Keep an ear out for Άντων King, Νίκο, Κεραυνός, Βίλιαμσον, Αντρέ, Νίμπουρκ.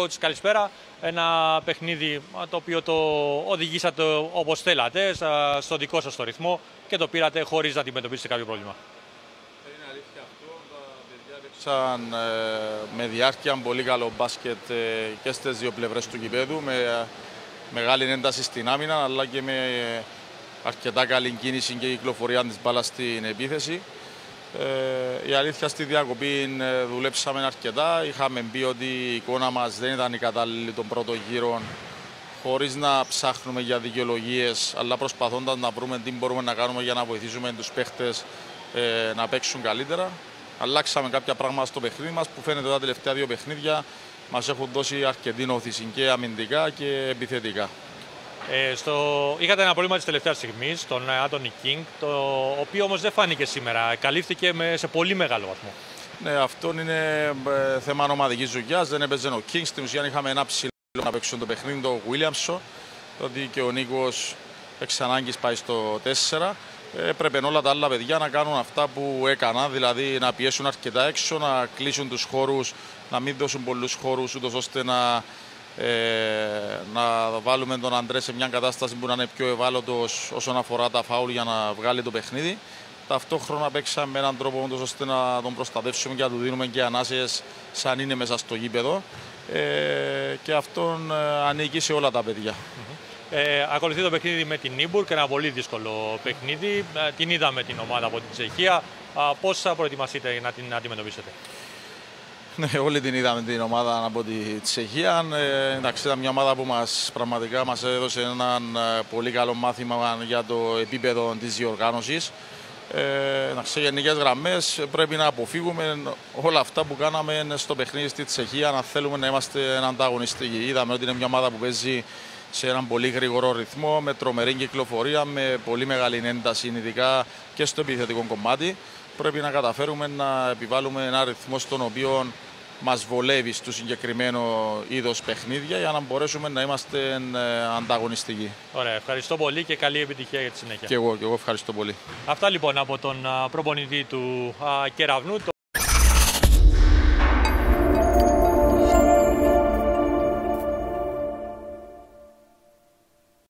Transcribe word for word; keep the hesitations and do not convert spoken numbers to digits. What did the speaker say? coach, καλησπέρα. Ένα παιχνίδι το οποίο το οδηγήσατε όπως θέλατε, στο δικό σας το ρυθμό και το πήρατε χωρίς να αντιμετωπίσετε κάποιο πρόβλημα. Είναι αλήθεια αυτό. Τα παιδιά παίξαν με διάρκεια πολύ καλό μπάσκετ και στις δύο πλευρές του γηπέδου, με μεγάλη ένταση στην άμυνα αλλά και με αρκετά καλή κίνηση και κυκλοφορία της μπάλας στην επίθεση. Ε, η αλήθεια στη διακοπή δουλέψαμε αρκετά. Είχαμε πει ότι η εικόνα μας δεν ήταν η κατάλληλη των πρώτων γύρων, χωρίς να ψάχνουμε για δικαιολογίες, αλλά προσπαθώντας να βρούμε τι μπορούμε να κάνουμε για να βοηθήσουμε τους παίχτες ε, να παίξουν καλύτερα. Αλλάξαμε κάποια πράγματα στο παιχνίδι μας που φαίνεται ότι τα τελευταία δύο παιχνίδια μας έχουν δώσει αρκετή όθηση και αμυντικά και επιθετικά. Ε, στο... Είχατε ένα πρόβλημα της τελευταίας στιγμής, τον Άντων King, το οποίο όμως δεν φάνηκε σήμερα. Καλύφθηκε με... σε πολύ μεγάλο βαθμό. Ναι, αυτό είναι ε, θέμα ομαδικής δουλειάς. Δεν έπαιζε ο King. Στην ουσία είχαμε ένα ψηλό να παίξουν το παιχνίδι, το Βίλιαμσον. Τότε και ο Νίκο εξ ανάγκης πάει στο τέσσερα. Έπρεπε όλα τα άλλα παιδιά να κάνουν αυτά που έκαναν, δηλαδή να πιέσουν αρκετά έξω, να κλείσουν τους χώρους, να μην δώσουν πολλούς χώρους, ούτως ώστε να. Ε, να βάλουμε τον Αντρέ σε μια κατάσταση που να είναι πιο ευάλωτος όσον αφορά τα φάουλ για να βγάλει το παιχνίδι. Ταυτόχρονα παίξαμε με έναν τρόπο ώστε να τον προστατεύσουμε και να του δίνουμε και ανάσες σαν είναι μέσα στο γήπεδο. Ε, και αυτόν ανήκει σε όλα τα παιδιά. Ε, ακολουθεί το παιχνίδι με την Νίμπουρκ, ένα πολύ δύσκολο παιχνίδι. Ε, την είδαμε την ομάδα από την Τσεχία. Ε, πώς θα προετοιμαστείτε να την αντιμετωπίσετε? Ναι, όλοι την είδαμε την ομάδα από τη Τσεχία. Ε, εντάξει, ήταν μια ομάδα που μας, πραγματικά μας έδωσε έναν πολύ καλό μάθημα για το επίπεδο της διοργάνωσης. Ε, σε γενικές γραμμές πρέπει να αποφύγουμε όλα αυτά που κάναμε στο παιχνίδι στη Τσεχία, να θέλουμε να είμαστε ανταγωνιστικοί. Είδαμε ότι είναι μια ομάδα που παίζει σε έναν πολύ γρήγορο ρυθμό, με τρομερή κυκλοφορία, με πολύ μεγάλη ένταση, ειδικά και στο επιθετικό κομμάτι. Πρέπει να καταφέρουμε να επιβάλλουμε ένα ρυθμό στον οποίο μας βολεύει στο συγκεκριμένο είδος παιχνίδια για να μπορέσουμε να είμαστε ανταγωνιστικοί. Ωραία, ευχαριστώ πολύ και καλή επιτυχία για τη συνέχεια. Και εγώ, και εγώ ευχαριστώ πολύ. Αυτά λοιπόν από τον προπονητή του Κεραυνού.